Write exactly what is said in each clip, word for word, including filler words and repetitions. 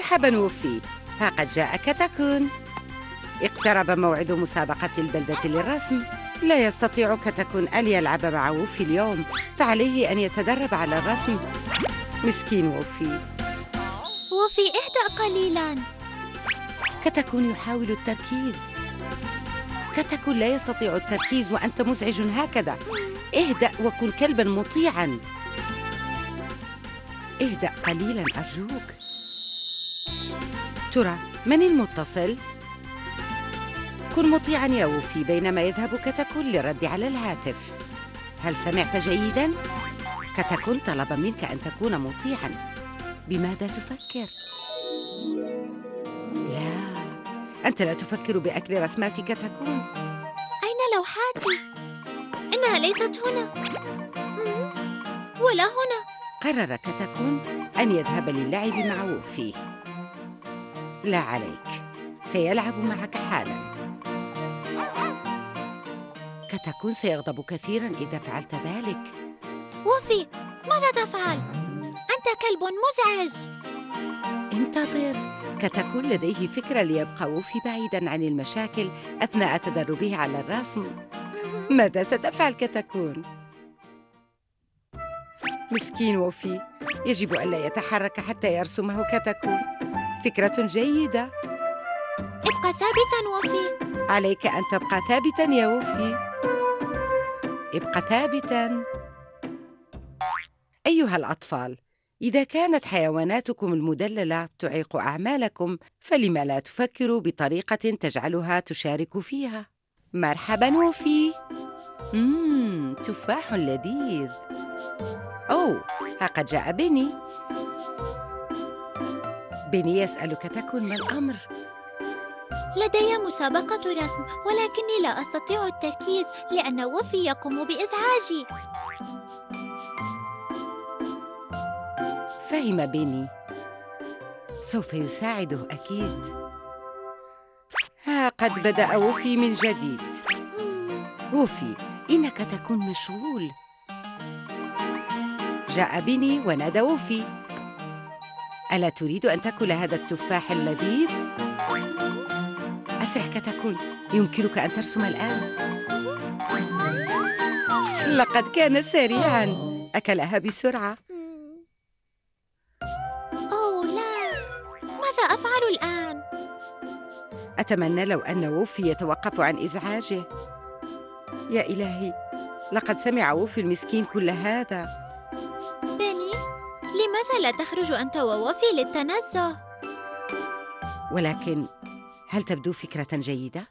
مرحبا وفي، ها قد جاءك تكون. اقترب موعد مسابقة البلدة للرسم. لا يستطيع كتكون أن يلعب مع ووفي اليوم، فعليه أن يتدرب على الرسم. مسكين ووفي. ووفي اهدأ قليلاً. كتكون يحاول التركيز. كتكون لا يستطيع التركيز وأنت مزعج هكذا. اهدأ وكن كلباً مطيعاً. اهدأ قليلاً أرجوك. ترى من المتصل؟ كن مطيعاً يا ووفي بينما يذهب كتكون للرد على الهاتف. هل سمعت جيداً؟ كتكون طلب منك أن تكون مطيعاً. بماذا تفكر؟ لا، أنت لا تفكر بأكل رسمات كتكون. أين لوحاتي؟ إنها ليست هنا ولا هنا. قرر كتكون أن يذهب للعب مع ووفي. لا عليك، سيلعب معك حالاً. كتكون سيغضب كثيراً إذا فعلت ذلك. ووفي، ماذا تفعل؟ أنت كلب مزعج. انتظر، كتكون لديه فكرة ليبقى ووفي بعيداً عن المشاكل أثناء تدربه على الرسم. ماذا ستفعل كتكون؟ مسكين ووفي، يجب ألا يتحرك حتى يرسمه كتكون. فكرة جيدة. ابقى ثابتاً ووفي. عليك أن تبقى ثابتاً يا ووفي. ابق ثابتاً. أيها الأطفال، إذا كانت حيواناتكم المدللة تعيق أعمالكم، فلما لا تفكروا بطريقة تجعلها تشارك فيها؟ مرحباً ووفي. مم، تفاح لذيذ. أوه، ها قد جاء بني. بني يسأل كتكون ما الأمر؟ لدي مسابقة رسم ولكني لا أستطيع التركيز لأن ووفي يقوم بإزعاجي. فهم بني، سوف يساعده أكيد. ها قد بدأ ووفي من جديد. ووفي، إنك تكون مشغول. جاء بني ونادى ووفي. ألا تريد أن تأكل هذا التفاح اللذيذ؟ أسرع كتكون، يمكنك أن ترسم الآن. لقد كان سريعاً، أكلها بسرعة. أوه لا، ماذا أفعل الآن؟ أتمنى لو أن ووفي يتوقف عن إزعاجه. يا إلهي، لقد سمع ووفي المسكين كل هذا. بني، لماذا لا تخرج أنت ووفي للتنزه؟ ولكن هل تبدو فكرة جيدة؟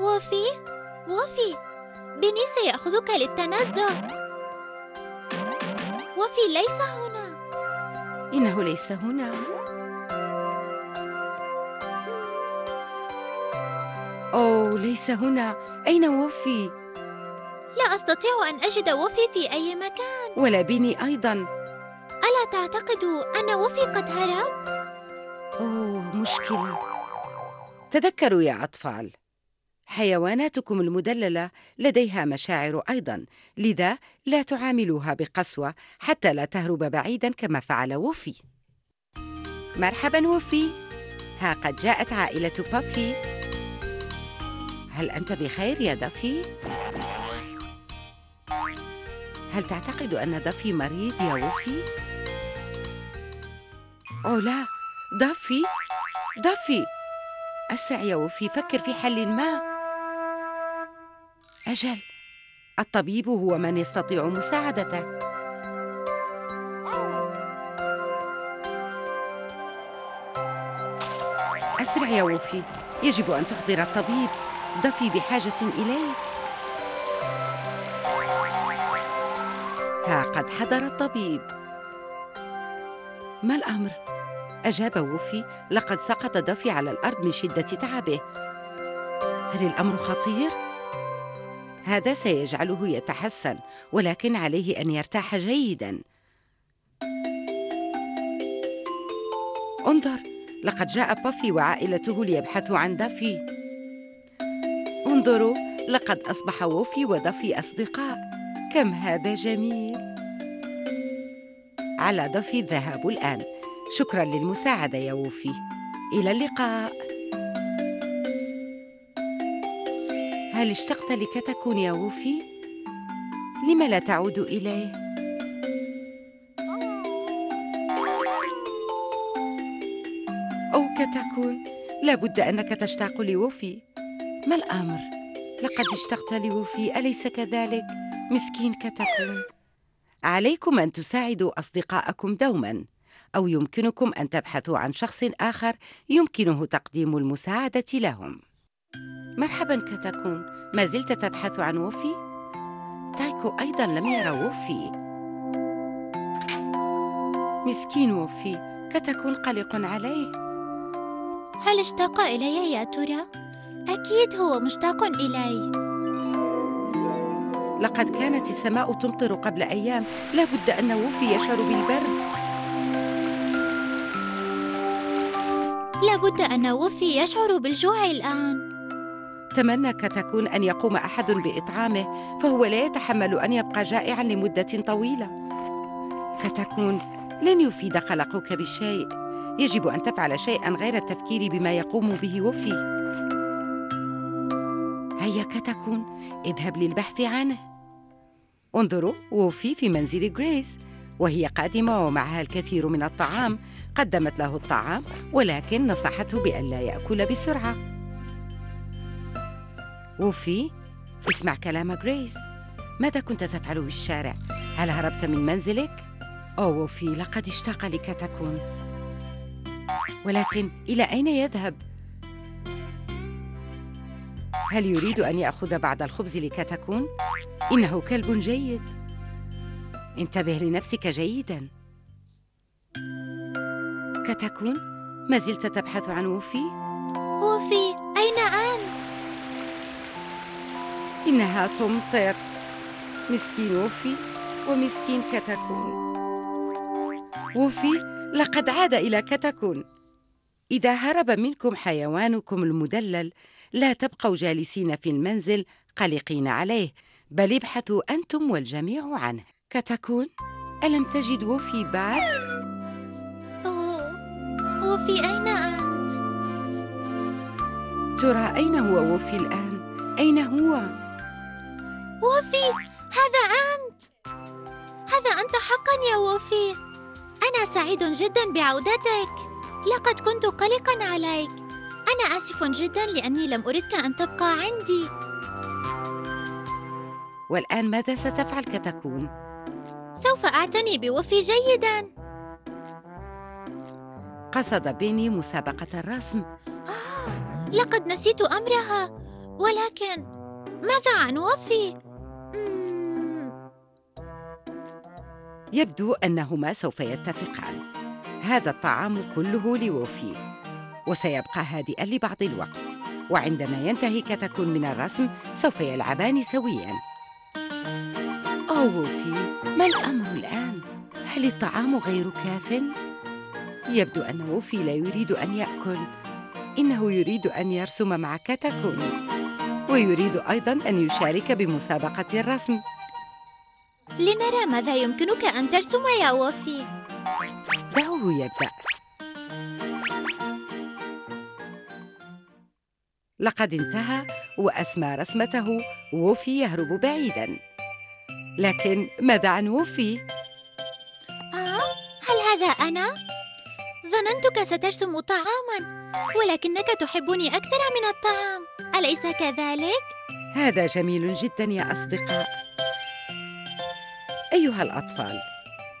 ووفي، ووفي، بني سيأخذك للتنزه. ووفي ليس هنا. إنه ليس هنا. أوه، ليس هنا. أين ووفي؟ لا أستطيع أن أجد ووفي في أي مكان. ولا بني أيضاً. ألا تعتقد أن ووفي قد هرب؟ أوه، مشكلة. تذكروا يا أطفال، حيواناتكم المدللة لديها مشاعر أيضاً، لذا لا تعاملوها بقسوة حتى لا تهرب بعيداً كما فعل ووفي. مرحباً ووفي، ها قد جاءت عائلة بافي. هل أنت بخير يا دافي؟ هل تعتقد أن دافي مريض يا ووفي؟ أوه لا، دافي، دافي، أسرع يا ووفي، فكر في حل ما. أجل، الطبيب هو من يستطيع مساعدته. أسرع يا ووفي، يجب أن تحضر الطبيب، دافي بحاجة إليه. ها قد حضر الطبيب. ما الأمر؟ أجاب ووفي، لقد سقط دافي على الأرض من شدة تعبه. هل الأمر خطير؟ هذا سيجعله يتحسن، ولكن عليه أن يرتاح جيداً. انظر، لقد جاء بافي وعائلته ليبحثوا عن دافي. انظروا، لقد أصبح ووفي ودافي أصدقاء. كم هذا جميل. على دافي الذهاب الآن. شكراً للمساعدة يا ووفي، إلى اللقاء. هل اشتقت لكتكون يا ووفي؟ لم لا تعود إليه؟ أو كتكون، لابد أنك تشتاق لووفي. ما الأمر؟ لقد اشتقت لووفي، أليس كذلك؟ مسكين كتكون. عليكم أن تساعدوا أصدقاءكم دوماً، أو يمكنكم أن تبحثوا عن شخص آخر يمكنه تقديم المساعدة لهم. مرحباً كتكون، ما زلت تبحث عن ووفي؟ تايكو أيضاً لم يرى ووفي. مسكين ووفي، كتكون قلق عليه. هل اشتاق إلي يا ترى؟ أكيد هو مشتاق إلي. لقد كانت السماء تمطر قبل أيام، لا بد أن ووفي يشعر بالبرد. لا بد أن ووفي يشعر بالجوع الآن. تمنى كتكون أن يقوم أحد بإطعامه، فهو لا يتحمل أن يبقى جائعاً لمدة طويلة. كتكون، لن يفيد قلقك بشيء، يجب أن تفعل شيئاً غير التفكير بما يقوم به ووفي. هيا كتكون، اذهب للبحث عنه. انظروا، ووفي في منزل غريس، وهي قادمة ومعها الكثير من الطعام. قدمت له الطعام، ولكن نصحته بألا يأكل بسرعة. ووفي، اسمع كلام غريس. ماذا كنت تفعل بالشارع؟ هل هربت من منزلك؟ أوه ووفي، لقد اشتاق لكتكون، ولكن إلى أين يذهب؟ هل يريد أن يأخذ بعض الخبز لكتكون؟ إنه كلب جيد. انتبه لنفسك جيداً. كتكون، ما زلت تبحث عن ووفي؟ ووفي، أين أنت؟ إنها تمطر. مسكين ووفي ومسكين كتكون. ووفي، لقد عاد إلى كتكون. إذا هرب منكم حيوانكم المدلل، لا تبقوا جالسين في المنزل قلقين عليه، بل ابحثوا أنتم والجميع عنه. كتكون، ألم تجد ووفي بعد؟ أوه، ووفي أين أنت؟ ترى أين هو ووفي الآن؟ أين هو؟ ووفي، هذا أنت! هذا أنت حقاً يا ووفي، أنا سعيد جداً بعودتك، لقد كنت قلقاً عليك، أنا آسف جداً لأني لم أردك أن تبقى عندي. والآن ماذا ستفعل كتكون؟ سوف أعتني بووفي جيداً. قصد بيني مسابقة الرسم. آه، لقد نسيت أمرها، ولكن ماذا عن ووفي؟ مم... يبدو أنهما سوف يتفقان. هذا الطعام كله لووفي، وسيبقى هادئاً لبعض الوقت، وعندما ينتهي كتكون من الرسم سوف يلعبان سوياً. أوه ووفي، ما الأمر الآن؟ هل الطعام غير كاف؟ يبدو أن ووفي لا يريد أن يأكل، إنه يريد أن يرسم مع كتكون، ويريد أيضاً أن يشارك بمسابقة الرسم. لنرى ماذا يمكنك أن ترسم يا ووفي. دعوه يبدأ. لقد انتهى، وأسمى رسمته ووفي يهرب بعيداً. لكن ماذا عن ووفي؟ آه، هل هذا أنا؟ ظننتك سترسم طعاماً، ولكنك تحبني أكثر من الطعام، أليس كذلك؟ هذا جميل جداً يا أصدقاء. أيها الأطفال،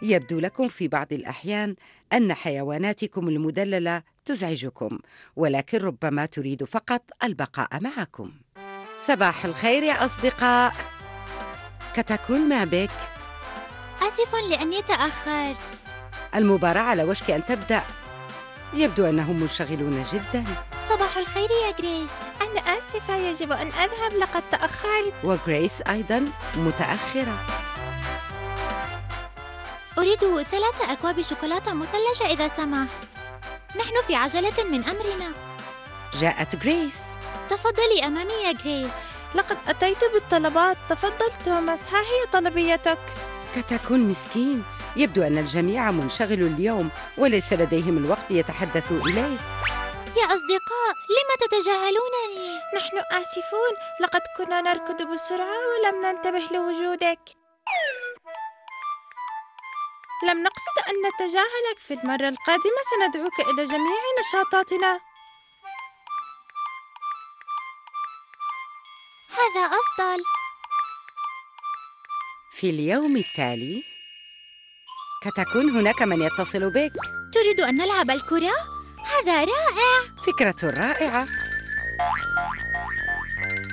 يبدو لكم في بعض الأحيان أن حيواناتكم المدللة تزعجكم، ولكن ربما تريد فقط البقاء معكم. صباح الخير يا أصدقاء. كتكون، ما بك؟ آسف لأني تأخرت. المباراة على وشك أن تبدأ. يبدو أنهم منشغلون جداً. صباح الخير يا غريس. أنا آسفة، يجب أن أذهب، لقد تأخرت. وغريس أيضاً متأخرة. أريد ثلاثة أكواب شوكولاتة مثلجة إذا سمحت. نحن في عجلة من أمرنا. جاءت غريس. تفضلي أمامي يا غريس. لقد أتيت بالطلبات، تفضل توماس، ها هي طلبيتك. تكن مسكين، يبدو أن الجميع منشغل اليوم وليس لديهم الوقت يتحدثوا إليه. يا أصدقاء، لما تتجاهلونني؟ نحن آسفون، لقد كنا نركض بسرعة ولم ننتبه لوجودك. لم نقصد أن نتجاهلك، في المرة القادمة سندعوك إلى جميع نشاطاتنا. هذا أفضل. في اليوم التالي، كتكون هناك من يتصل بك. تريد أن نلعب الكرة؟ هذا رائع. فكرة رائعة.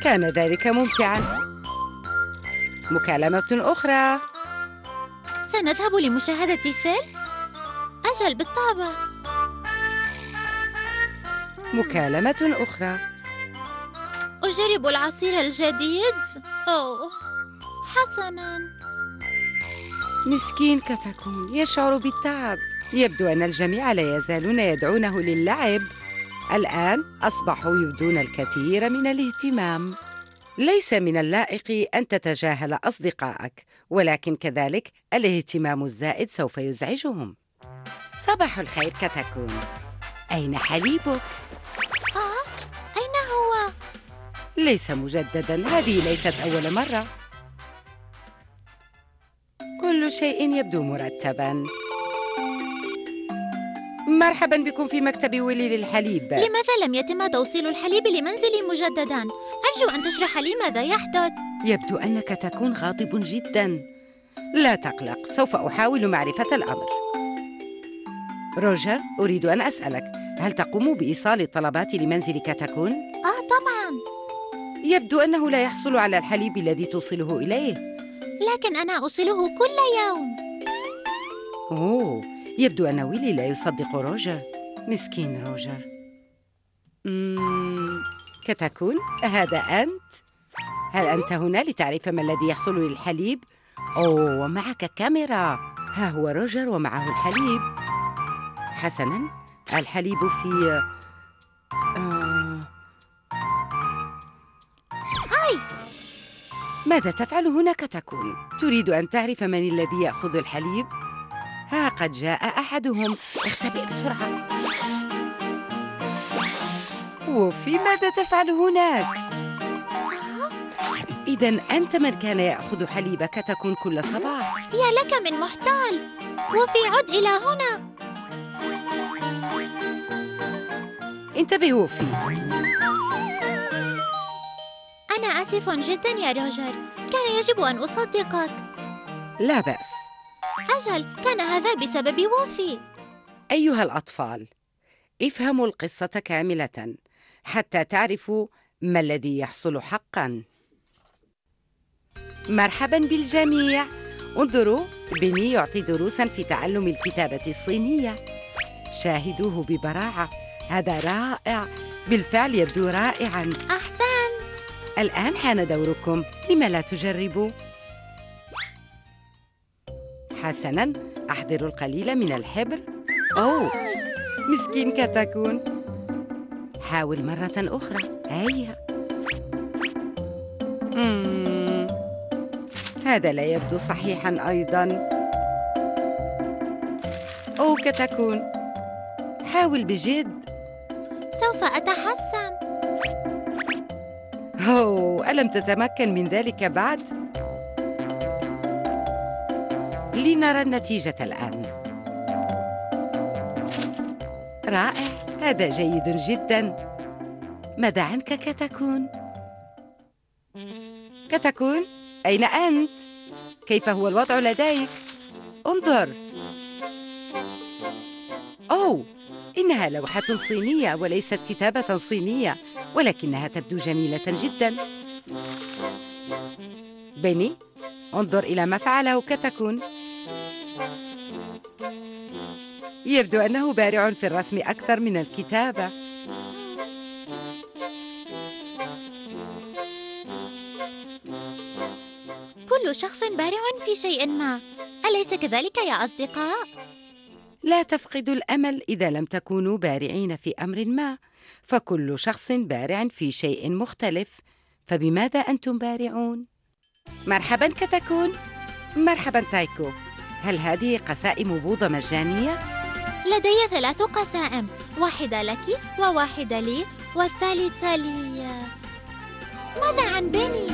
كان ذلك ممتعاً. مكالمة أخرى. سنذهب لمشاهدة فيلم؟ أجل بالطبع. مكالمة أخرى. أجرب العصير الجديد؟ أوه، حسناً. مسكين كتكون، يشعر بالتعب. يبدو أن الجميع لا يزالون يدعونه للعب. الآن أصبحوا يبدون الكثير من الاهتمام. ليس من اللائق أن تتجاهل أصدقائك، ولكن كذلك الاهتمام الزائد سوف يزعجهم. صباح الخير كتكون، أين حليبك؟ آه، أين هو؟ ليس مجدداً، هذه ليست أول مرة. كل شيء يبدو مرتباً. مرحباً بكم في مكتب ويلي للحليب. لماذا لم يتم توصيل الحليب لمنزلي مجدداً؟ أرجو أن تشرح لي ماذا يحدث. يبدو أنك تكون غاضب جداً. لا تقلق، سوف أحاول معرفة الأمر. روجر، أريد أن أسألك، هل تقوم بإيصال الطلبات لمنزلك تكون؟ آه طبعاً. يبدو أنه لا يحصل على الحليب الذي توصله إليه. لكن أنا أوصله كل يوم. أوه، يبدو أن ويلي لا يصدق روجر. مسكين روجر. مم. كتكون، هذا أنت؟ هل أنت هنا لتعرف ما الذي يحصل للحليب؟ أوه، ومعك كاميرا. ها هو روجر ومعه الحليب. حسناً، الحليب في... آه... أي. ماذا تفعل هنا كتكون؟ تريد أن تعرف من الذي يأخذ الحليب؟ ها قد جاء أحدهم، اختبئ بسرعة. وفي ماذا تفعل هناك؟ إذا أنت من كان يأخذ حليبك تكون كل صباح. يا لك من محتال. وفي عد إلى هنا. انتبه وفي. أنا آسف جدا يا روجر، كان يجب أن أصدقك. لا بأس. أجل، كان هذا بسبب وفي. أيها الأطفال، افهموا القصة كاملة حتى تعرفوا ما الذي يحصل حقاً. مرحباً بالجميع. انظروا، بني يعطي دروساً في تعلم الكتابة الصينية. شاهدوه ببراعة، هذا رائع. بالفعل يبدو رائعاً. أحسنت. الآن حان دوركم، لما لا تجربوا؟ حسناً، أحضروا القليل من الحبر. أوه، مسكين كتكون. حاول مرة أخرى. هيا. مم. هذا لا يبدو صحيحاً أيضاً. أو كتكون، حاول بجد. سوف أتحسن. أوه، ألم تتمكن من ذلك بعد؟ لنرى النتيجة الآن. رائع، هذا جيد جداً. ماذا عنك كتكون؟ كتكون، أين أنت؟ كيف هو الوضع لديك؟ انظر. أوه، إنها لوحة صينية وليست كتابة صينية، ولكنها تبدو جميلة جداً. بني، انظر إلى ما فعله كتكون. يبدو أنه بارع في الرسم أكثر من الكتابة. كل شخص بارع في شيء ما، أليس كذلك يا أصدقاء؟ لا تفقدوا الأمل إذا لم تكونوا بارعين في أمر ما، فكل شخص بارع في شيء مختلف، فبماذا أنتم بارعون؟ مرحباً كتكون، مرحبا تايكو، هل هذه قسائم بوظة مجانية؟ لدي ثلاث قسائم، واحدة لك وواحدة لي والثالثة لي. ماذا عن بني؟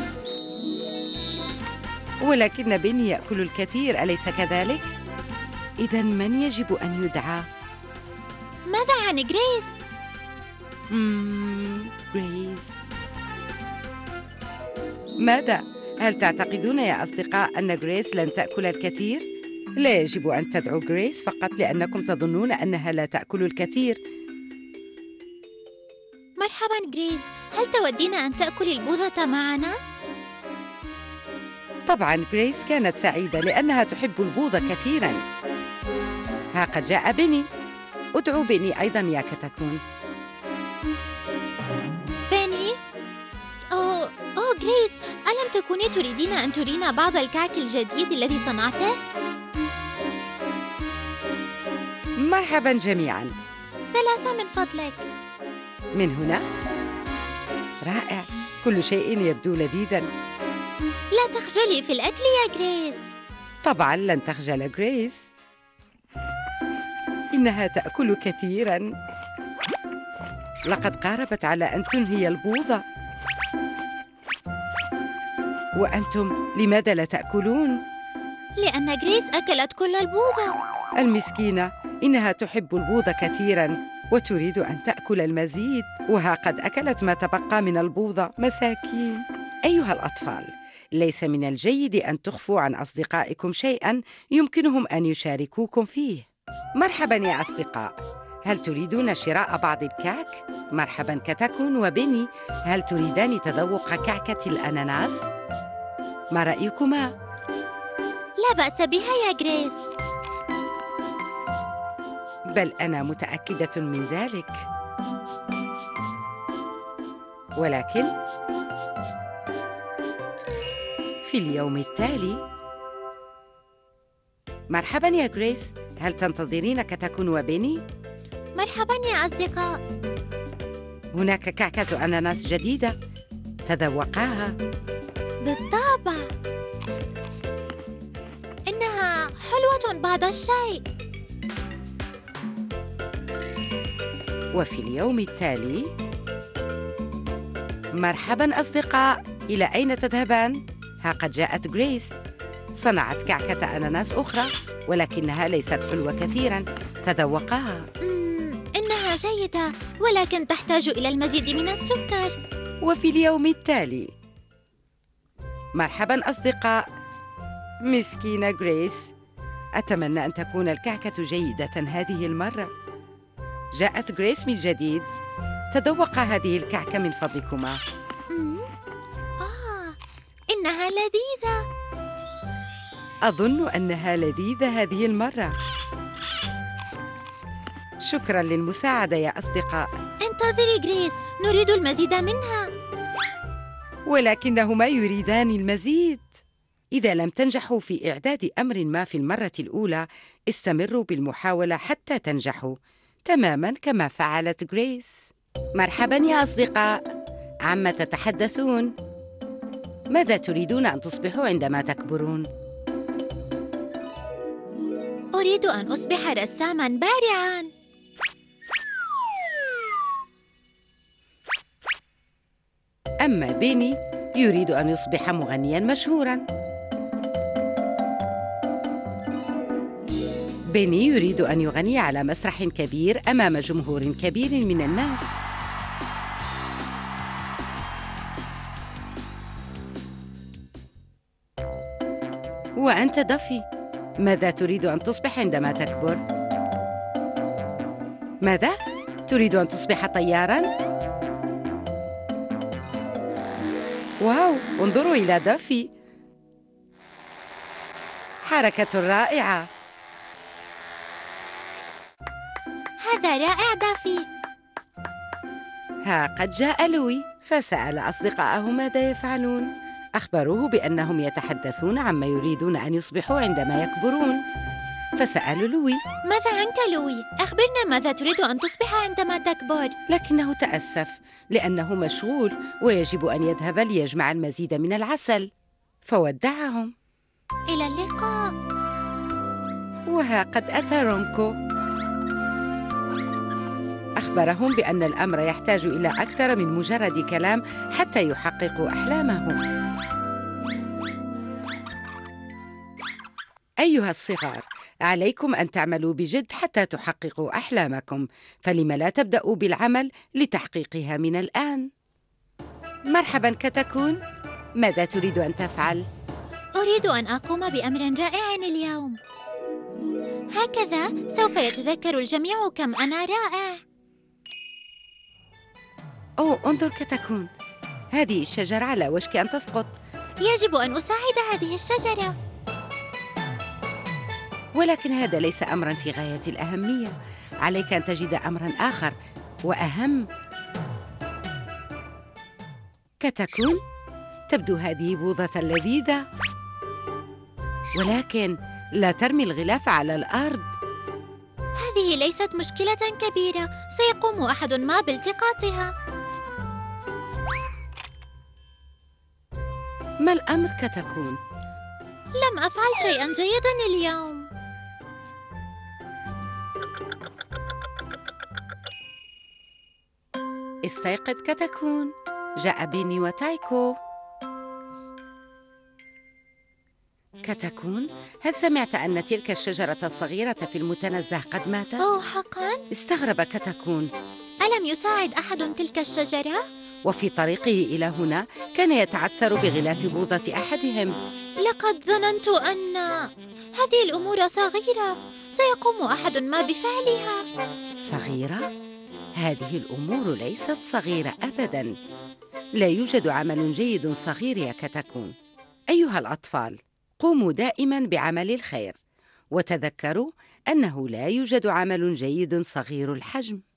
ولكن بني يأكل الكثير، أليس كذلك؟ إذا من يجب أن يدعى؟ ماذا عن غريس؟ مم... غريس. ماذا؟ هل تعتقدون يا أصدقاء أن غريس لن تأكل الكثير؟ لا يجب أن تدعوا غريس فقط لأنكم تظنون أنها لا تأكل الكثير. مرحباً غريس، هل تودين أن تأكل البوظة معنا؟ طبعاً غريس كانت سعيدة لأنها تحب البوظة كثيراً. ها قد جاء بني، ادعوا بني أيضاً يا كتاكون. بني؟ أوه أوه غريس، ألم تكوني تريدين أن ترينا بعض الكعك الجديد الذي صنعته؟ مرحباً جميعاً. ثلاثة من فضلك. من هنا؟ رائع، كل شيء يبدو لذيذاً. لا تخجلي في الأكل يا غريس. طبعاً لن تخجل غريس، إنها تأكل كثيراً. لقد قاربت على أن تنهي البوظة. وأنتم لماذا لا تأكلون؟ لأن غريس أكلت كل البوظة. المسكينة، إنها تحب البوظة كثيراً وتريد أن تأكل المزيد، وها قد أكلت ما تبقى من البوظة. مساكين. أيها الأطفال، ليس من الجيد أن تخفوا عن أصدقائكم شيئاً يمكنهم أن يشاركوكم فيه. مرحباً يا أصدقاء، هل تريدون شراء بعض الكعك؟ مرحباً كتاكون وبني، هل تريدان تذوق كعكة الأناناس؟ ما رأيكما؟ لا بأس بها يا غريس، بل أنا متأكدة من ذلك. ولكن في اليوم التالي. مرحباً يا غريس، هل تنتظرين كتاكون وبني؟ مرحباً يا أصدقاء، هناك كعكة أناناس جديدة، تذوقاها. بالطبع، إنها حلوة بعض الشيء. وفي اليوم التالي. مرحباً أصدقاء، إلى أين تذهبان؟ ها قد جاءت غريس، صنعت كعكة أناناس أخرى ولكنها ليست حلوة كثيراً، تذوقاها. إنها جيدة ولكن تحتاج إلى المزيد من السكر. وفي اليوم التالي. مرحباً أصدقاء، مسكينة غريس، أتمنى أن تكون الكعكة جيدة هذه المرة. جاءت غريس من جديد، تذوق هذه الكعكة من فضلكما. آه، إنها لذيذة. أظن أنها لذيذة هذه المرة. شكراً للمساعدة يا أصدقاء. انتظري غريس، نريد المزيد منها. ولكنهما يريدان المزيد. إذا لم تنجحوا في إعداد أمر ما في المرة الأولى، استمروا بالمحاولة حتى تنجحوا، تماماً كما فعلت غريس. مرحباً يا أصدقاء، عما تتحدثون؟ ماذا تريدون أن تصبحوا عندما تكبرون؟ أريد أن أصبح رساماً بارعاً. أما بيني يريد أن يصبح مغنياً مشهوراً. بيني يريد أن يغني على مسرح كبير أمام جمهور كبير من الناس. وأنت دافي، ماذا تريد أن تصبح عندما تكبر؟ ماذا؟ تريد أن تصبح طياراً؟ واو، انظروا إلى دافي، حركة رائعة. هذا رائع دافي. ها قد جاء لوي، فسأل أصدقائه ماذا يفعلون. أخبروه بأنهم يتحدثون عما يريدون أن يصبحوا عندما يكبرون. فسألوا لوي، ماذا عنك لوي؟ أخبرنا ماذا تريد أن تصبح عندما تكبر؟ لكنه تأسف لأنه مشغول ويجب أن يذهب ليجمع المزيد من العسل، فودعهم. إلى اللقاء. وها قد أتى رونكو. أخبرهم بأن الأمر يحتاج إلى أكثر من مجرد كلام حتى يحققوا أحلامهم. أيها الصغار، عليكم أن تعملوا بجد حتى تحققوا أحلامكم، فلم لا تبدأوا بالعمل لتحقيقها من الآن؟ مرحباً كتكون، ماذا تريد أن تفعل؟ أريد أن أقوم بأمر رائع اليوم. هكذا سوف يتذكر الجميع كم أنا رائع. أوه، انظر كتكون، هذه الشجرة على وشك أن تسقط. يجب أن أساعد هذه الشجرة. ولكن هذا ليس أمراً في غاية الأهمية، عليك أن تجد أمراً آخر وأهم. كتكون، تبدو هذه بوضة لذيذة، ولكن لا ترمي الغلاف على الأرض. هذه ليست مشكلة كبيرة، سيقوم أحد ما بالتقاطها. ما الأمر كتكون؟ لم أفعل شيئاً جيداً اليوم. استيقظ كتكون، جاء بيني وتايكو. كتكون، هل سمعت أن تلك الشجرة الصغيرة في المتنزه قد ماتت؟ أوه، حقاً؟ استغرب كتكون. ألم يساعد أحد تلك الشجرة؟ وفي طريقه إلى هنا كان يتعثر بغلاف بوضة أحدهم. لقد ظننت أن هذه الأمور صغيرة، سيقوم أحد ما بفعلها. صغيرة؟ هذه الأمور ليست صغيرة أبداً، لا يوجد عمل جيد صغير يا كتكون. أيها الأطفال، قوموا دائماً بعمل الخير، وتذكروا أنه لا يوجد عمل جيد صغير الحجم.